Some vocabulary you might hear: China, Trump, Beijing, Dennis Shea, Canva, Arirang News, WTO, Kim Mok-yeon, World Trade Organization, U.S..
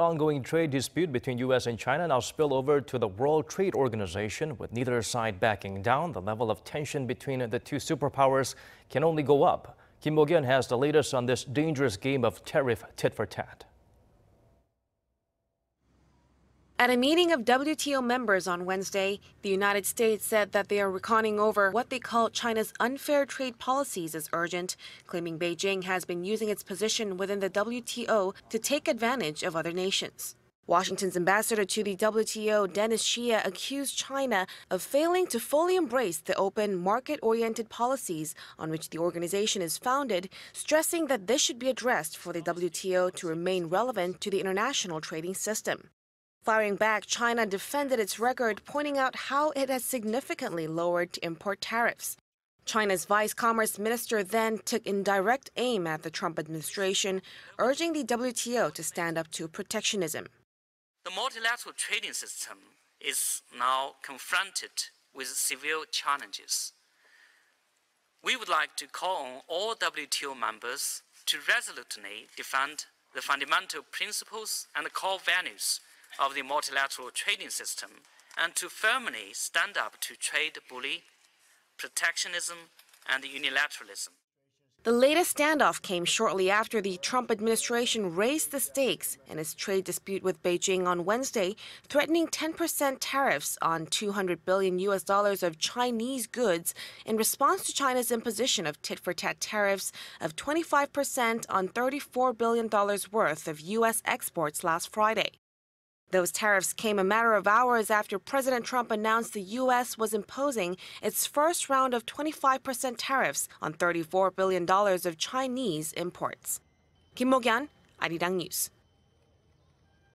ongoing trade dispute between U.S. and China now spill over to the World Trade Organization, with neither side backing down. The level of tension between the two superpowers can only go up. Kim Mok-yeon has the latest on this dangerous game of tariff tit-for-tat. At a meeting of WTO members on Wednesday, the United States said that they are reconning over what they call China's unfair trade policies as urgent, claiming Beijing has been using its position within the WTO to take advantage of other nations. Washington's ambassador to the WTO, Dennis Shea, accused China of failing to fully embrace the open, market-oriented policies on which the organization is founded, stressing that this should be addressed for the WTO to remain relevant to the international trading system. Firing back, China defended its record, pointing out how it has significantly lowered import tariffs. China's vice commerce minister then took indirect aim at the Trump administration, urging the WTO to stand up to protectionism. The multilateral trading system is now confronted with severe challenges. We would like to call on all WTO members to resolutely defend the fundamental principles and core values of the multilateral trading system, and to firmly stand up to trade bully, protectionism, and unilateralism. The latest standoff came shortly after the Trump administration raised the stakes in its trade dispute with Beijing on Wednesday, threatening 10% tariffs on $200 billion of Chinese goods in response to China's imposition of tit-for-tat tariffs of 25% on $34 billion worth of U.S. exports last Friday. Those tariffs came a matter of hours after President Trump announced the U.S. was imposing its first round of 25% tariffs on $34 billion of Chinese imports. Kim Mok-yeon, Arirang News.